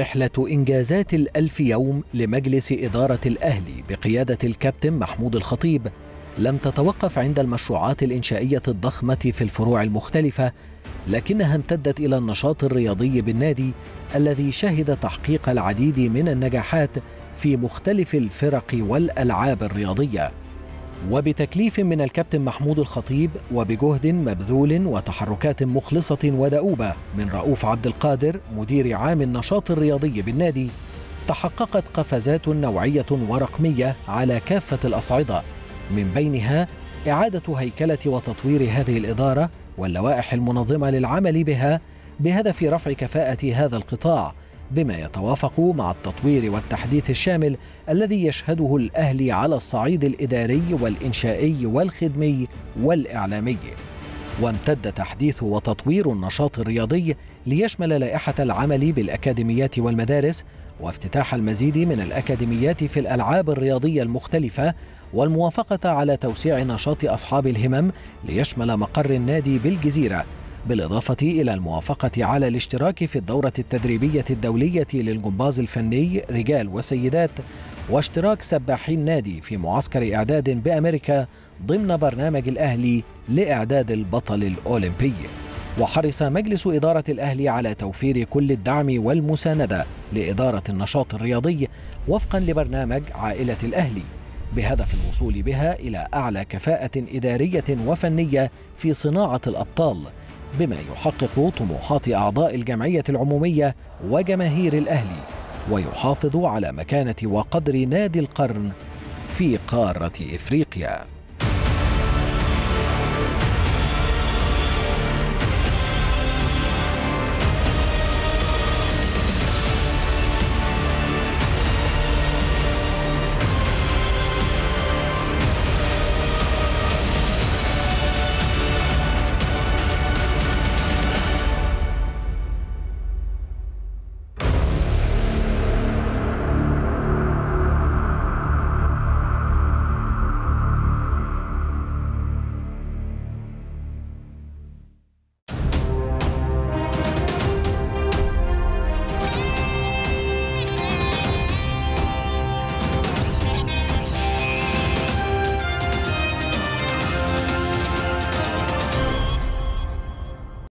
رحلة إنجازات الألف يوم لمجلس إدارة الأهلي بقيادة الكابتن محمود الخطيب لم تتوقف عند المشروعات الإنشائية الضخمة في الفروع المختلفة، لكنها امتدت إلى النشاط الرياضي بالنادي الذي شهد تحقيق العديد من النجاحات في مختلف الفرق والألعاب الرياضية. وبتكليف من الكابتن محمود الخطيب وبجهد مبذول وتحركات مخلصة ودؤوبة من رؤوف عبد القادر مدير عام النشاط الرياضي بالنادي، تحققت قفزات نوعية ورقمية على كافة الأصعدة، من بينها إعادة هيكلة وتطوير هذه الإدارة واللوائح المنظمة للعمل بها بهدف رفع كفاءة هذا القطاع، بما يتوافق مع التطوير والتحديث الشامل الذي يشهده الأهلي على الصعيد الإداري والإنشائي والخدمي والإعلامي. وامتد تحديث وتطوير النشاط الرياضي ليشمل لائحة العمل بالأكاديميات والمدارس وافتتاح المزيد من الأكاديميات في الألعاب الرياضية المختلفة، والموافقة على توسيع نشاط أصحاب الهمم ليشمل مقر النادي بالجزيرة، بالإضافة إلى الموافقة على الاشتراك في الدورة التدريبية الدولية للجمباز الفني رجال وسيدات، واشتراك سباحي النادي في معسكر إعداد بأمريكا ضمن برنامج الأهلي لإعداد البطل الأولمبي. وحرص مجلس إدارة الأهلي على توفير كل الدعم والمساندة لإدارة النشاط الرياضي وفقا لبرنامج عائلة الأهلي، بهدف الوصول بها إلى أعلى كفاءة إدارية وفنية في صناعة الأبطال، بما يحقق طموحات أعضاء الجمعية العمومية وجماهير الأهلي، ويحافظ على مكانة وقدر نادي القرن في قارة إفريقيا.